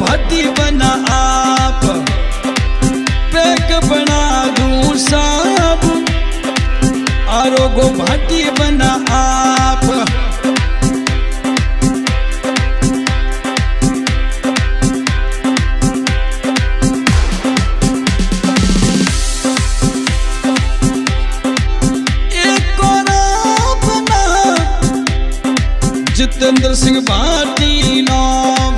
भट्टी बना आप पैक बना दूं साहब, आरोगो भट्टी बना आप एक और बना जितेंद्र सिंह भाटी नाम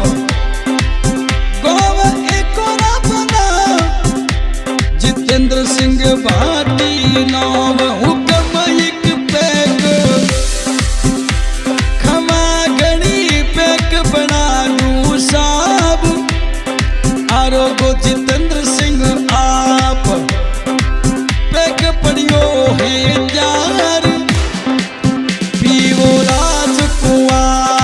जितेंद्र सिंह भाटी नाम हुकम एक पैक खमा गणी पैक बना लू साहब, आरोगो जितेंद्र सिंह आप पैक पड़ियो है यार पीवो राजकुमार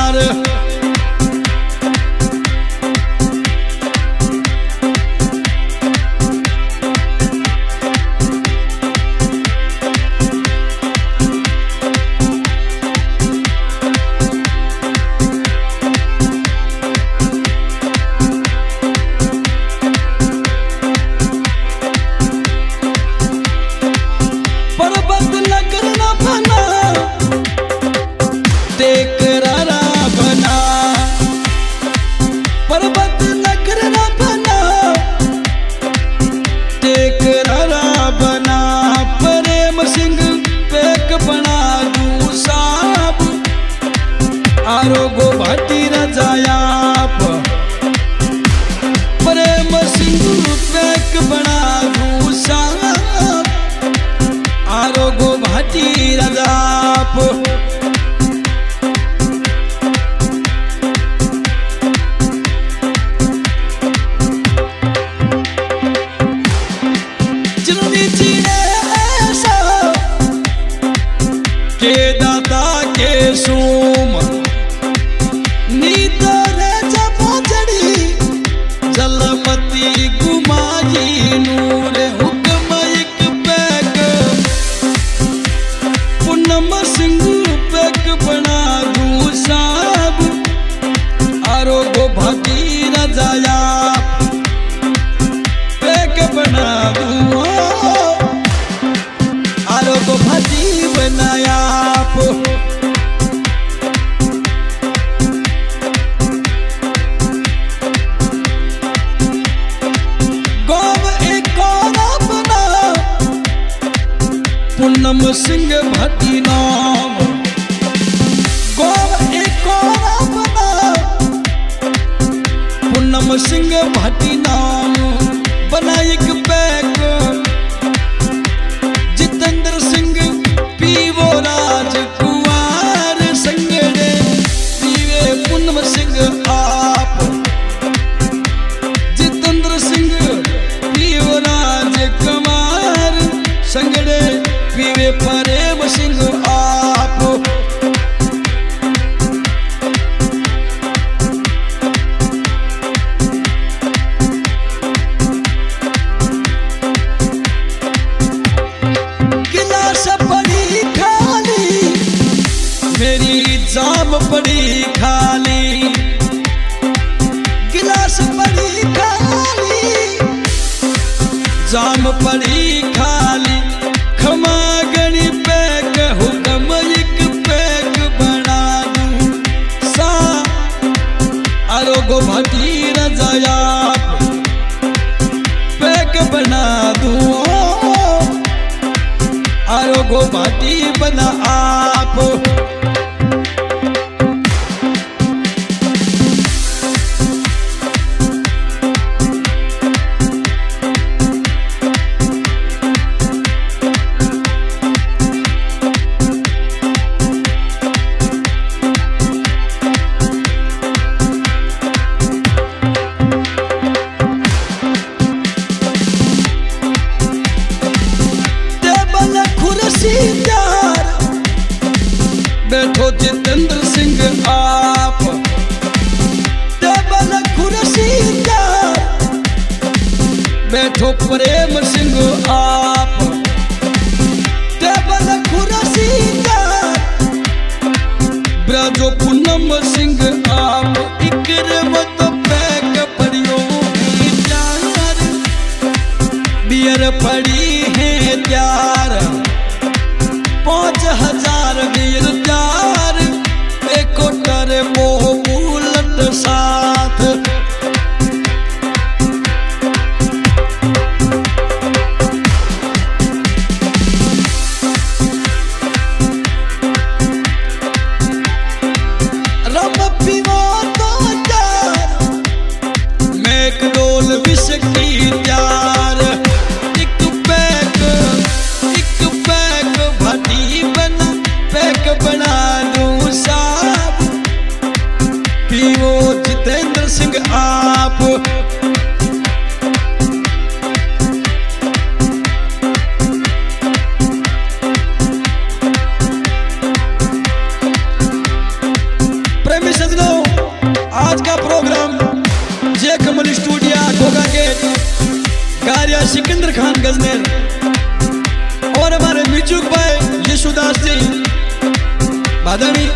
आरोगो भाटी रजाया प्रेम सिंह पैक बना दू साहब, आरोगो भाटी रजाप चुनी चीरे ऐसा के दाता के सोम पूनम सिंह भाटी नाम पूनम सिंह भाटी नाम बना एक पैक जितेंद्र सिंह पीवो राजकुमार संगड़े पीवे पूनम सिंह आप जितेंद्र सिंह पीवो राजकुमार संगड़े पीवे प्रेम सिंह आप गिलास पड़ी खाली मेरी जाम पड़ी खाली गिलास पड़ी खाली जाम पड़ी खाली खमा गणी पैक हुकम एक पैक बना दूं सा आरोगो भाटी रजाया पैक बना दूं आरोगो भाटी बना आप आदमी